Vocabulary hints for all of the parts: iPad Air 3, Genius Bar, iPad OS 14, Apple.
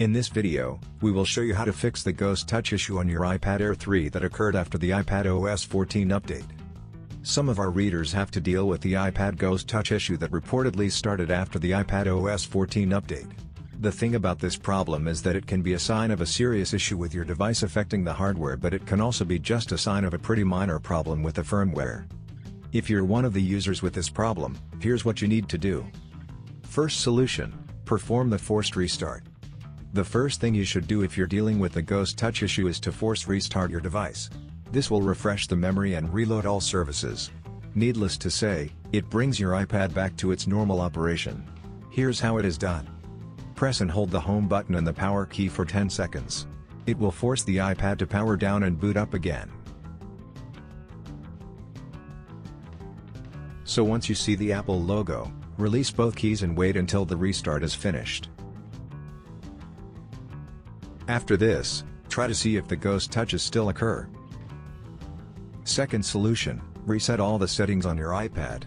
In this video, we will show you how to fix the Ghost Touch issue on your iPad Air 3 that occurred after the iPadOS 14 update. Some of our readers have to deal with the iPad Ghost Touch issue that reportedly started after the iPadOS 14 update. The thing about this problem is that it can be a sign of a serious issue with your device affecting the hardware, but it can also be just a sign of a pretty minor problem with the firmware. If you're one of the users with this problem, here's what you need to do. First solution: perform the forced restart. The first thing you should do if you're dealing with the Ghost Touch issue is to force restart your device. This will refresh the memory and reload all services. Needless to say, it brings your iPad back to its normal operation. Here's how it is done. Press and hold the home button and the power key for 10 seconds. It will force the iPad to power down and boot up again. So once you see the Apple logo, release both keys and wait until the restart is finished. After this, try to see if the ghost touches still occur. Second solution: reset all the settings on your iPad.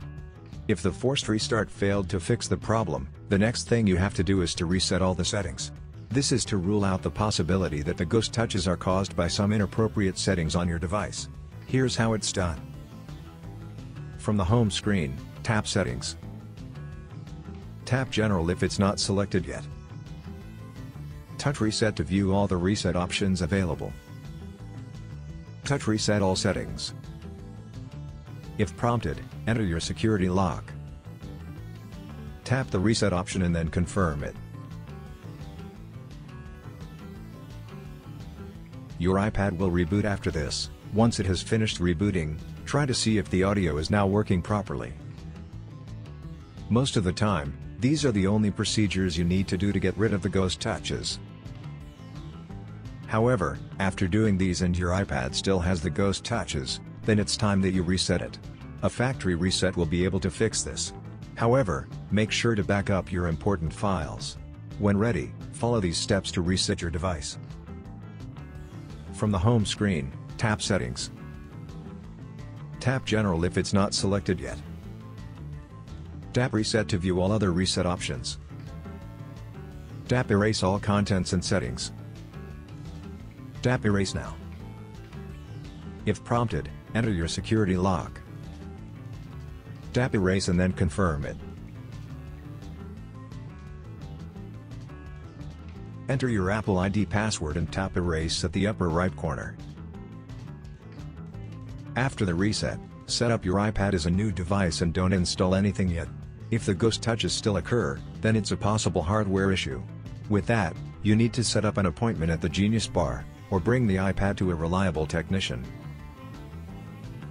If the forced restart failed to fix the problem, the next thing you have to do is to reset all the settings. This is to rule out the possibility that the ghost touches are caused by some inappropriate settings on your device. Here's how it's done. From the home screen, tap Settings. Tap General if it's not selected yet. Touch Reset to view all the reset options available. Touch Reset all settings. If prompted, enter your security lock. Tap the reset option and then confirm it. Your iPad will reboot after this. Once it has finished rebooting, try to see if the audio is now working properly. Most of the time, these are the only procedures you need to do to get rid of the ghost touches. However, after doing these and your iPad still has the ghost touches, then it's time that you reset it. A factory reset will be able to fix this. However, make sure to back up your important files. When ready, follow these steps to reset your device. From the home screen, tap Settings. Tap General if it's not selected yet. Tap Reset to view all other reset options. Tap Erase all contents and settings. Tap Erase now. If prompted, enter your security lock. Tap Erase and then confirm it. Enter your Apple ID password and tap Erase at the upper right corner. After the reset, set up your iPad as a new device and don't install anything yet. If the ghost touches still occur, then it's a possible hardware issue. With that, you need to set up an appointment at the Genius Bar, or bring the iPad to a reliable technician.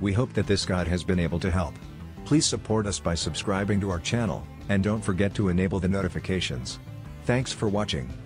We hope that this guide has been able to help. Please support us by subscribing to our channel, and don't forget to enable the notifications. Thanks for watching.